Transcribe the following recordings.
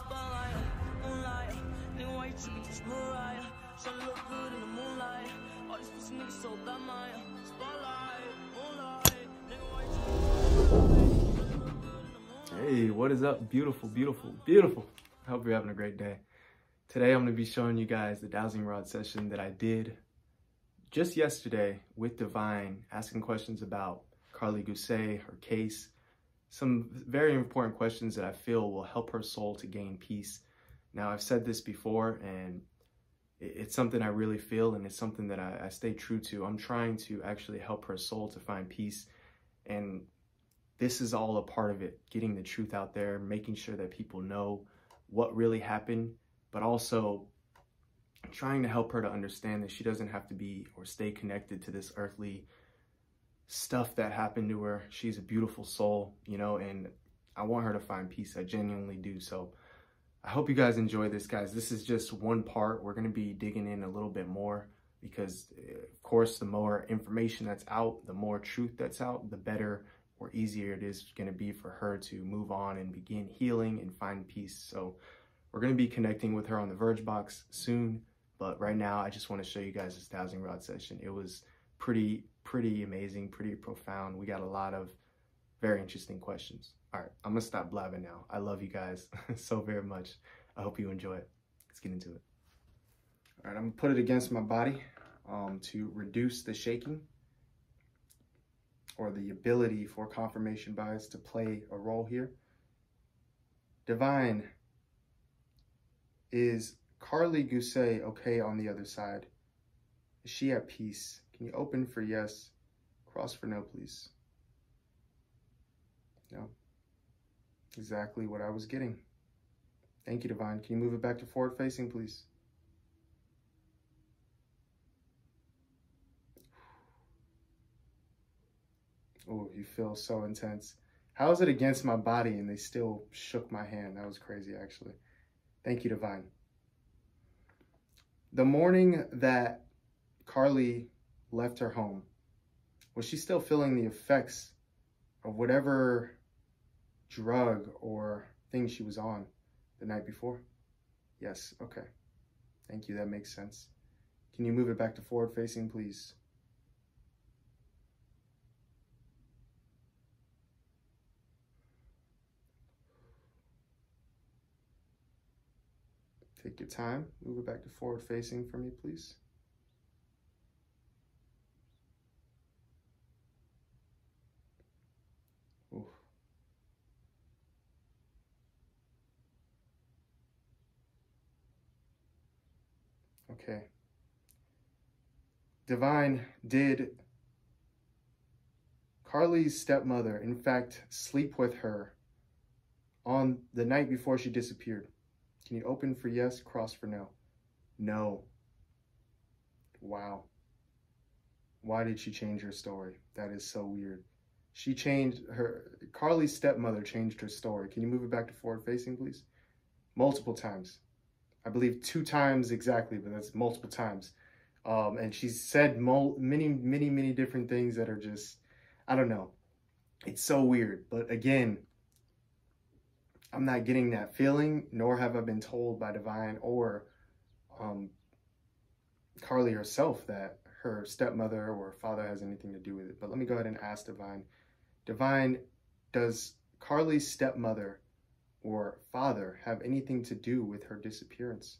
spotlight, moonlight, nigga, why you trippin', this Mariah? Tryna look good in the moonlight, all these pussy niggas so bad, Maya. Spotlight, moonlight, nigga, why you trippin'? Hey, what is up, beautiful, beautiful, beautiful? I hope you're having a great day. Today I'm going to be showing you guys the dowsing rod session that I did just yesterday with Divine, asking questions about Karlie Guse, her case, some very important questions that I feel will help her soul to gain peace. Now, I've said this before, and it's something I really feel, and it's something that I stay true to. I'm trying to actually help her soul to find peace, and this is all a part of it, getting the truth out there, making sure that people know what really happened, but also trying to help her to understand that she doesn't have to be or stay connected to this earthly stuff that happened to her. She's a beautiful soul, you know, and I want her to find peace. I genuinely do. So I hope you guys enjoy this, guys. This is just one part. We're going to be digging in a little bit more because, of course, the more information that's out, the more truth that's out, the better or easier it is going to be for her to move on and begin healing and find peace. So we're going to be connecting with her on the Verge Box soon, but right now I just want to show you guys this dowsing rod session. It was pretty amazing, pretty profound. We got a lot of very interesting questions. All right, I'm going to stop blabbing now. I love you guys so very much. I hope you enjoy it. Let's get into it. All right, I'm going to put it against my body to reduce the shaking or the ability for confirmation bias to play a role here. Divine, is Karlie Guse okay on the other side? Is she at peace? Can you open for yes, cross for no, please? No. Exactly what I was getting. Thank you, Divine. Can you move it back to forward facing, please? Oh, you feel so intense. How is it against my body and they still shook my hand? That was crazy, actually. Thank you, Divine. The morning that Karlie left her home, was she still feeling the effects of whatever drug or thing she was on the night before? Yes, okay. Thank you, that makes sense. Can you move it back to forward facing, please? Take your time, move it back to forward facing for me, please. Oof. Okay. Divine, did Karlie's stepmother, in fact, sleep with her on the night before she disappeared? Can you open for yes, cross for no? No. Wow. Why did she change her story? That is so weird. She changed her, Karlie's stepmother changed her story. Can you move it back to forward facing, please? Multiple times. I believe 2 times exactly, but that's multiple times. And she said many different things that are just, I don't know. It's so weird, but again, I'm not getting that feeling, nor have I been told by Divine or Karlie herself that her stepmother or father has anything to do with it. But let me go ahead and ask Divine. Divine, does Karlie's stepmother or father have anything to do with her disappearance?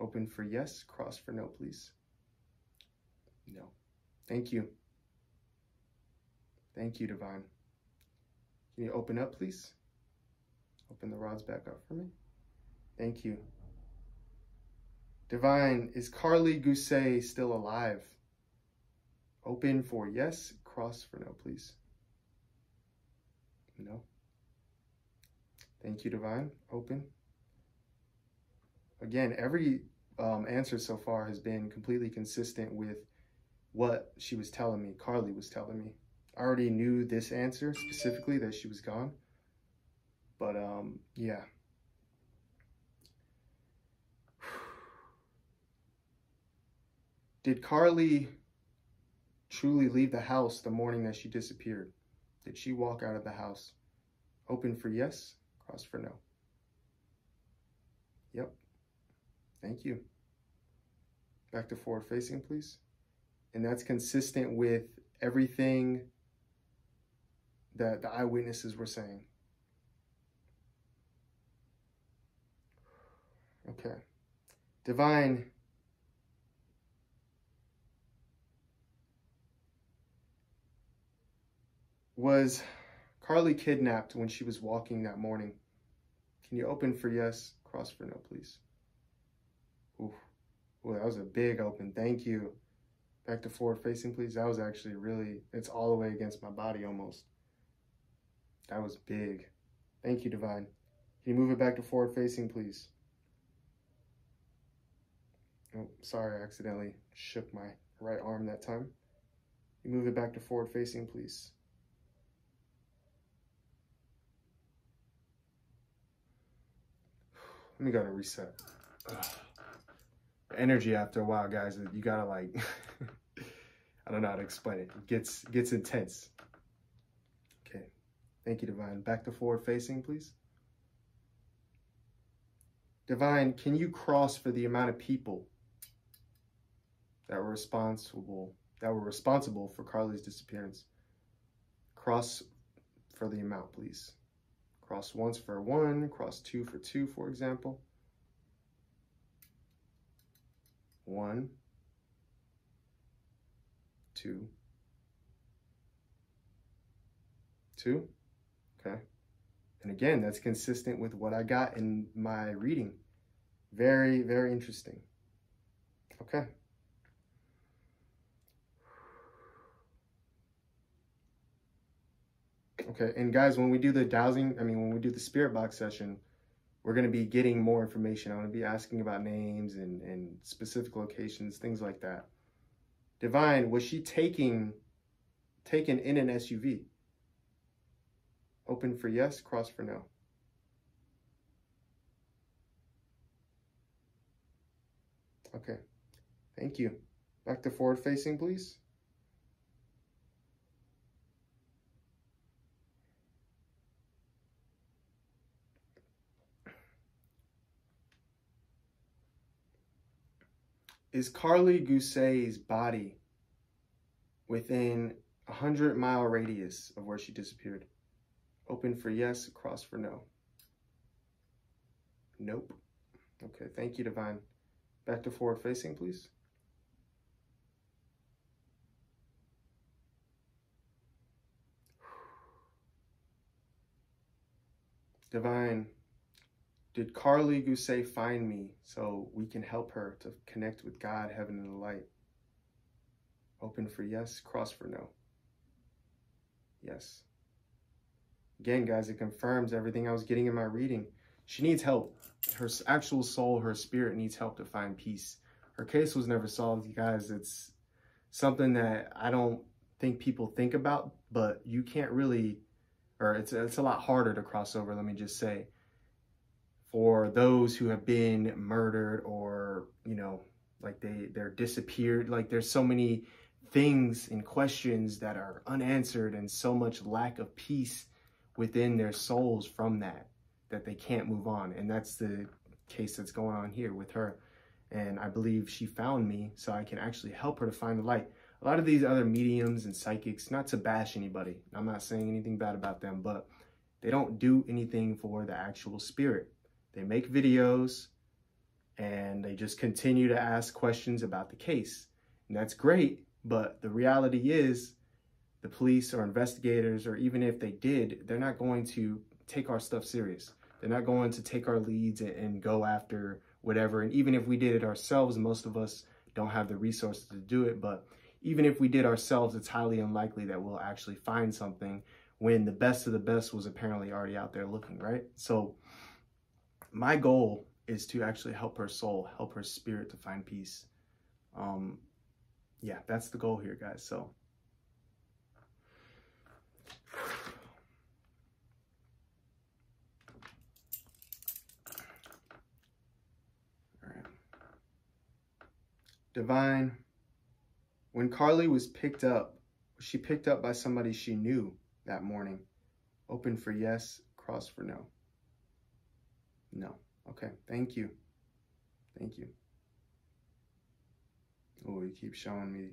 Open for yes, cross for no, please. No. Thank you. Thank you, Divine. Can you open up, please? Open the rods back up for me. Thank you. Divine, is Karlie Guse still alive? Open for yes, cross for no, please. No. Thank you, Divine. Open. Again, every answer so far has been completely consistent with what she was telling me, Karlie was telling me. I already knew this answer specifically, that she was gone. But, yeah. Did Karlie truly leave the house the morning that she disappeared? Did she walk out of the house? Open for yes, cross for no. Thank you. Back to forward facing, please. And that's consistent with everything that the eyewitnesses were saying. Okay. Divine. Was Karlie kidnapped when she was walking that morning? Can you open for yes, cross for no, please? Ooh, well, that was a big open. Thank you. Back to forward facing, please. That was actually really, it's all the way against my body almost. That was big. Thank you, Divine. Can you move it back to forward facing, please? Oh, sorry, I accidentally shook my right arm that time. Can you move it back to forward facing, please? Let me go to reset. The energy after a while, guys, you gotta like, I don't know how to explain it. It gets intense. Okay, thank you, Divine. Back to forward facing, please. Divine, can you cross for the amount of people that were responsible for Karlie's disappearance? Cross for the amount, please. Cross once for one, cross two for two, for example. One, two, two, okay. And again, that's consistent with what I got in my reading. Very, very interesting. Okay. Okay, and guys, when we do the dowsing, when we do the spirit box session, we're going to be getting more information. I'm going to be asking about names and specific locations, things like that. Divine, was she taken in an SUV? Open for yes, cross for no. Okay, thank you. Back to forward facing, please. Is Karlie Guse's body within a 100-mile radius of where she disappeared? Open for yes, cross for no. Nope. Okay, thank you, Divine. Back to forward facing, please. Divine. Did Karlie Guse find me so we can help her to connect with God, heaven, and the light? Open for yes, cross for no. Yes. Again, guys, it confirms everything I was getting in my reading. She needs help. Her actual soul, her spirit needs help to find peace. Her case was never solved, you guys. It's something that I don't think people think about, but you can't really, or it's a lot harder to cross over, let me just say. Or those who have been murdered, or, you know, like they're disappeared. Like there's so many things and questions that are unanswered, and so much lack of peace within their souls from that they can't move on. And that's the case that's going on here with her. And I believe she found me so I can actually help her to find the light. A lot of these other mediums and psychics, not to bash anybody, I'm not saying anything bad about them, but they don't do anything for the actual spirit. They make videos and they just continue to ask questions about the case. And that's great, but the reality is the police or investigators, or even if they did, they're not going to take our stuff serious. They're not going to take our leads and go after whatever. And even if we did it ourselves, most of us don't have the resources to do it. But even if we did ourselves, it's highly unlikely that we'll actually find something when the best of the best was apparently already out there looking, right? So my goal is to actually help her soul, help her spirit to find peace. Yeah, that's the goal here, guys. So all right. Divine, when Karlie was picked up, was she picked up by somebody she knew that morning? Open for yes, cross for no. No. Okay, thank you. Thank you. Oh, you keep showing me.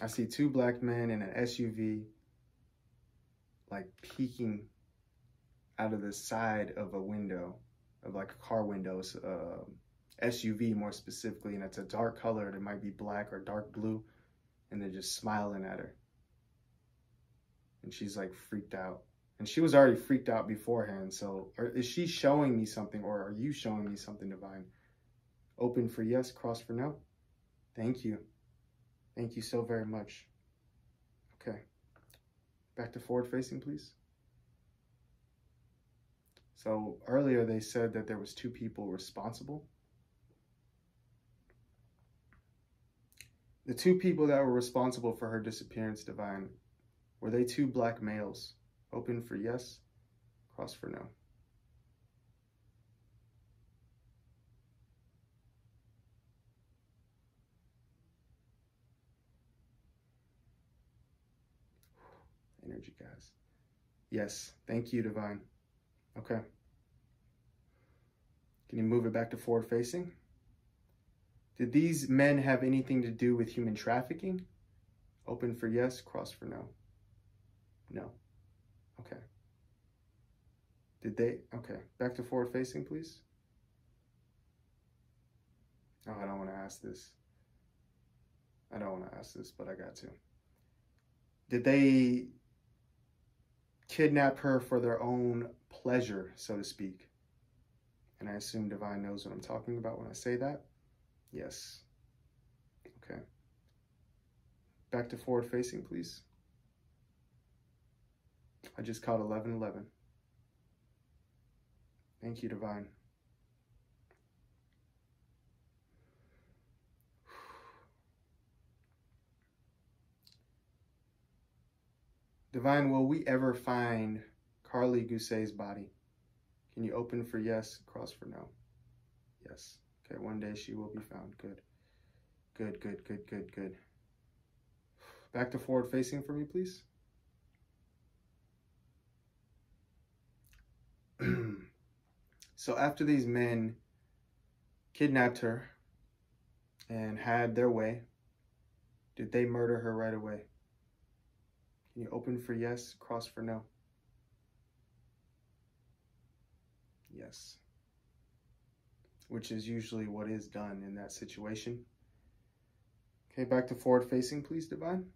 I see two black men in an SUV, like peeking out of the side of a window, of like a car windows, SUV more specifically, and it's a dark color. It might be black or dark blue, and they're just smiling at her. And she's like freaked out. And she was already freaked out beforehand. So is she showing me something, or are you showing me something, Divine? Open for yes, cross for no. Thank you. Thank you so very much. Okay. Back to forward facing, please. So earlier they said that there was two people responsible. The two people that were responsible for her disappearance, Divine, were they two black males? Open for yes, cross for no. Energy, guys. Yes, thank you, Divine. Okay. Can you move it back to forward facing? Did these men have anything to do with human trafficking? Open for yes, cross for no. No. Okay. Did they? Okay. Back to forward facing, please. Oh, I don't want to ask this. I don't want to ask this, but I got to. Did they kidnap her for their own pleasure, so to speak? And I assume Divine knows what I'm talking about when I say that. Yes. Okay. Back to forward facing, please. I just caught 1111. Thank you, Divine. Divine, will we ever find Karlie Guse's body? Can you open for yes, cross for no? Yes. Okay, one day she will be found. Good. Good, good, good, good, good. Back to forward facing for me, please. So after these men kidnapped her and had their way, did they murder her right away? Can you open for yes, cross for no? Yes. Which is usually what is done in that situation. Okay, back to forward facing, please, Divine.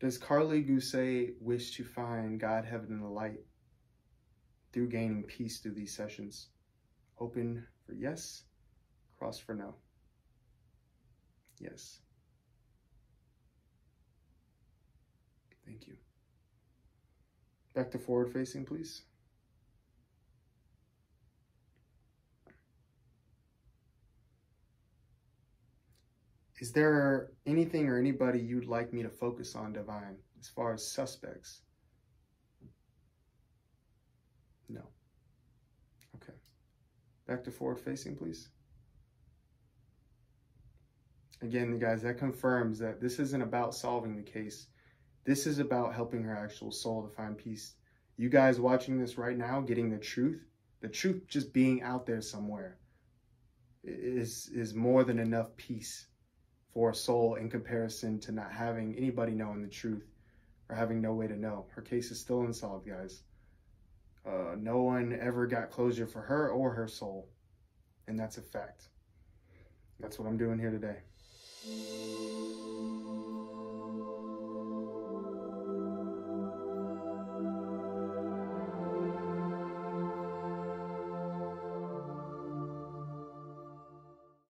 Does Karlie Guse wish to find God, heaven, and the light through gaining peace through these sessions? Open for yes, cross for no. Yes. Thank you. Back to forward facing, please. Is there anything or anybody you'd like me to focus on, Divine, as far as suspects? No. Okay. Back to forward facing, please. Again, guys, that confirms that this isn't about solving the case. This is about helping her actual soul to find peace. You guys watching this right now, getting the truth just being out there somewhere is more than enough peace for a soul in comparison to not having anybody knowing the truth or having no way to know. Her case is still unsolved, guys. No one ever got closure for her or her soul. And that's a fact. That's what I'm doing here today.